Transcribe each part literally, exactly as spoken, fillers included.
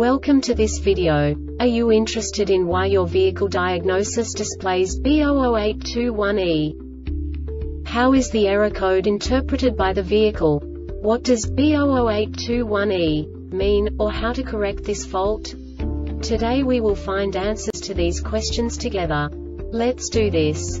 Welcome to this video. Are you interested in why your vehicle diagnosis displays B zero zero eight two one E? How is the error code interpreted by the vehicle? What does B zero zero eight two one E mean, or how to correct this fault? Today we will find answers to these questions together. Let's do this.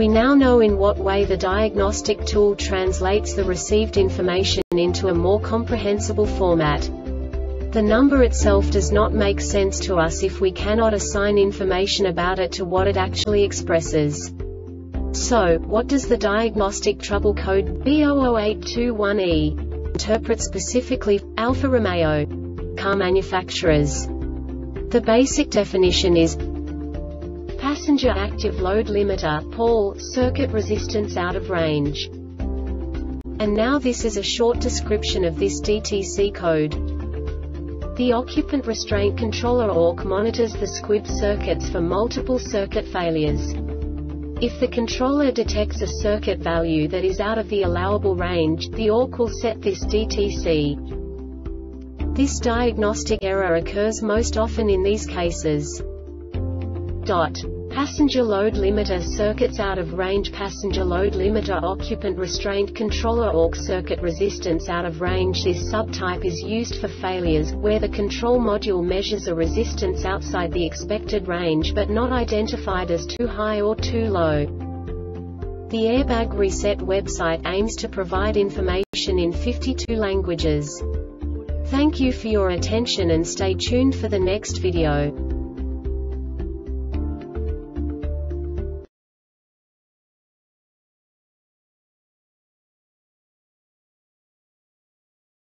We now know in what way the diagnostic tool translates the received information into a more comprehensible format. The number itself does not make sense to us if we cannot assign information about it to what it actually expresses. So, what does the diagnostic trouble code B zero zero eight two one E interpret specifically for Alfa Romeo car manufacturers? The basic definition is passenger active load limiter, P A L, circuit resistance out of range. And now this is a short description of this D T C code. The occupant restraint controller O R C monitors the squib circuits for multiple circuit failures. If the controller detects a circuit value that is out of the allowable range, the O R C will set this D T C. This diagnostic error occurs most often in these cases. Dot. Passenger load limiter circuits out of range, passenger load limiter, occupant restraint controller, O R C circuit resistance out of range. This subtype is used for failures where the control module measures a resistance outside the expected range but not identified as too high or too low. The Airbag Reset website aims to provide information in fifty-two languages. Thank you for your attention and stay tuned for the next video.